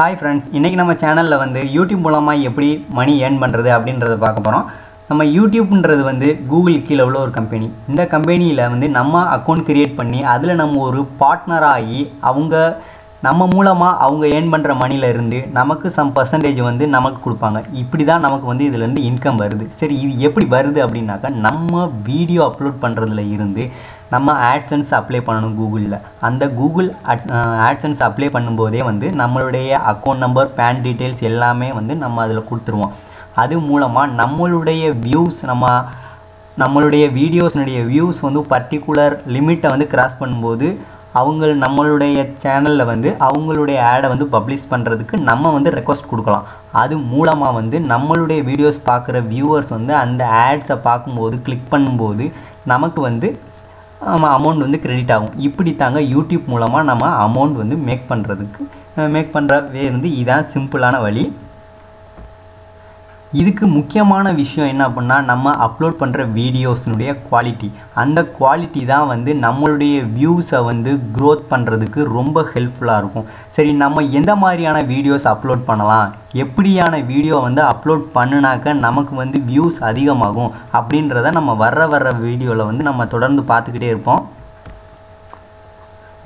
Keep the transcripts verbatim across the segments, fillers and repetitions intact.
Hi friends, இன்னைக்கு நம்ம சேனல்ல வந்து YouTube மூலமா எப்படி மணி earn பண்றது அப்படிங்கறத பார்க்க போறோம். நம்ம YouTubeன்றது வந்து Google கீழ உள்ள ஒரு கம்பெனி. இந்த கம்பெனில வந்து நம்ம அக்கவுண்ட் கிரியேட் பண்ணி அதுல நம்ம ஒரு பார்ட்னர் ஆகி அவங்க நம்ம மூலமா அவங்க earn பண்ற மணில இருந்து நமக்கு some percentage வந்து நமக்கு கொடுப்பாங்க. இப்படி தான் நமக்கு வந்து இதில இருந்து இன்கம் வருது. சரி இது எப்படி வருது அப்படினாக்க நம்ம வீடியோ அப்லோட் பண்றதுல இருந்து நம்ம AdSense அப்ளை பண்ணனும் கூகுள்ல அந்த கூகுள் AdSense அப்ளை பண்ணும்போதே வந்து நம்மளுடைய அக்கவுண்ட் நம்பர் PAN டீடைல்ஸ் எல்லாமே வந்து நம்ம அதுல கொடுத்துருவோம் அது மூலமா நம்மளுடைய வியூஸ் நம்ம நம்மளுடைய வீடியோஸ்னுடைய வியூஸ் வந்து பர்టిక్యులர் லிமிட்ட வந்து கிராஸ் பண்ணும்போது அவங்க நம்மளுடைய சேனல்ல வந்து அவங்களுடைய ஆட் வந்து பப்ளிஷ் பண்றதுக்கு நம்ம வந்து ரிக்வெஸ்ட் கொடுக்கலாம் அது மூலமா வந்து நம்மளுடைய வீடியோஸ் பார்க்குற வியூவர்ஸ் வந்து அந்த ஆட்ஸ பாக்கும்போது கிளிக் பண்ணும்போது நமக்கு வந்து amount வந்து credit ஆகும் இப்படி தாங்க YouTube மூலமா நம்ம amount வந்து மேக் பண்றதுக்கு மேக் பண்ற வே வந்து இதான் சிம்பிளான வழி இதுக்கு முக்கியமான விஷயம் என்ன அப்படினா நம்ம அப்லோட் பண்ற வீடியோஸ்னுடைய குவாலிட்டி அந்த குவாலிட்டி தான் வந்து நம்மளுடைய வியூஸை வந்து growth பண்றதுக்கு ரொம்ப ஹெல்ப்ஃபுல்லா இருக்கும் சரி நம்ம எந்த மாதிரியான வீடியோஸ் அப்லோட் பண்ணலாம் எப்படியான வீடியோ வந்து அப்லோட் பண்ணுனாக்க நமக்கு வந்து வியூஸ் அதிகமாகும் அப்படின்றதை நம்ம வர வர வீடியோல வந்து நம்ம தொடர்ந்து பார்த்துக்கிட்டே இருப்போம்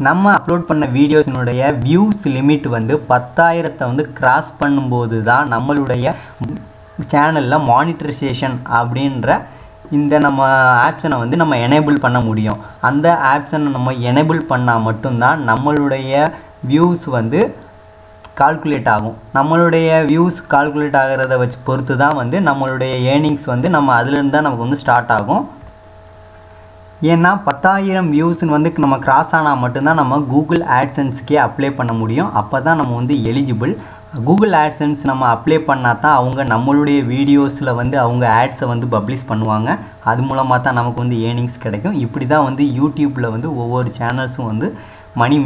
நம்ம அப்லோட் பண்ண வீடியோஸ்னுடைய வியூஸ் லிமிட் வந்து பத்தாயிரம் வந்து கிராஸ் பண்ணும்போது தான் நம்மளுடைய சேனல்ல மானிட்டரைசேஷன் அப்படிங்கற இந்த நம்ம ஆப்ஷனை வந்து நம்ம enable பண்ண முடியும் அந்த ஆப்ஷனை நம்ம enable பண்ணா மட்டும் தான் நம்மளுடைய வியூஸ் வந்து கால்குலேட் ஆகும் நம்மளுடைய வியூஸ் கால்குலேட் ஆகிறத வச்சு பொறுத்து தான் வந்து நம்மளுடைய earnings வந்து நம்ம அதில இருந்து தான் நமக்கு வந்து ஸ்டார்ட் ஆகும் ஏன்னா பத்தாயிரம் வியூஸ் வந்து நம்ம கிராஸ் ஆனா மட்டும் தான் நம்ம Google AdSense கே அப்ளை பண்ண முடியும் அப்பதான் நம்ம வந்து eligible Google AdSense நம்ம அப்ளை பண்ணா தான் அவங்க நம்மளுடைய வீடியோஸ்ல வந்து அவங்க ஆட்ஸ வந்து பப்ளிஷ் பண்ணுவாங்க அது மூலமா தான் நமக்கு வந்து earnings கிடைக்கும் இப்படி தான் வந்து YouTubeல வந்து ஒவ்வொரு சேனல்ஸும் வந்து மணி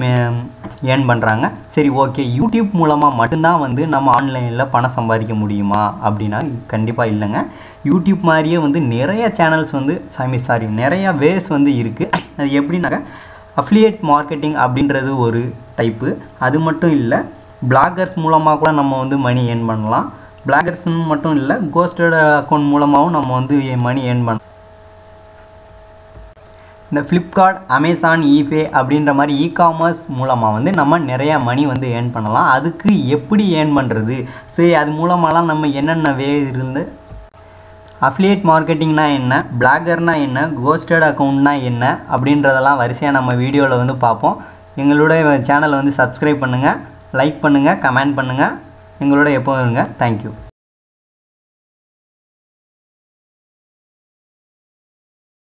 earn பண்றாங்க சரி ஓகே YouTube மூலமா மட்டும் தான் வந்து நம்ம ஆன்லைன்ல பணம் சம்பாதிக்க முடியுமா அப்படினா கண்டிப்பா இல்லங்க YouTube மாதிரியே வந்து நிறைய சேனல்ஸ் வந்து சாமி சாரி நிறைய வேஸ் வந்து இருக்கு அது எப்படினா affiliate marketing அப்படின்றது ஒரு டைப் அது மட்டும் இல்ல பிளாகர்ஸ் மூலமா கூட நம்ம வந்து மணி earn பண்ணலாம் பிளாகர்ஸ் மட்டும் இல்ல கோஸ்டட் அக்கவுண்ட் மூலமாவும் நம்ம வந்து மணி earn பண்ணலாம் இந்த Flipkart, Amazon, iPay அப்படிங்கற மாதிரி e-commerce மூலமா வந்து நம்ம நிறைய மணி வந்து earn பண்ணலாம். அதுக்கு எப்படி earn பண்றது? சரி அது மூலமால நம்ம என்னென்ன வே இருந்து affiliate marketingனா என்ன, bloggerனா என்ன, ghosted accountனா என்ன அப்படின்றதெல்லாம் வரிசையா நம்ம வீடியோல வந்து பாப்போம். எங்களுடைய சேனலை வந்து subscribe பண்ணுங்க, like பண்ணுங்க, comment பண்ணுங்க. எங்களோட எப்பவும் இருங்க. Thank you.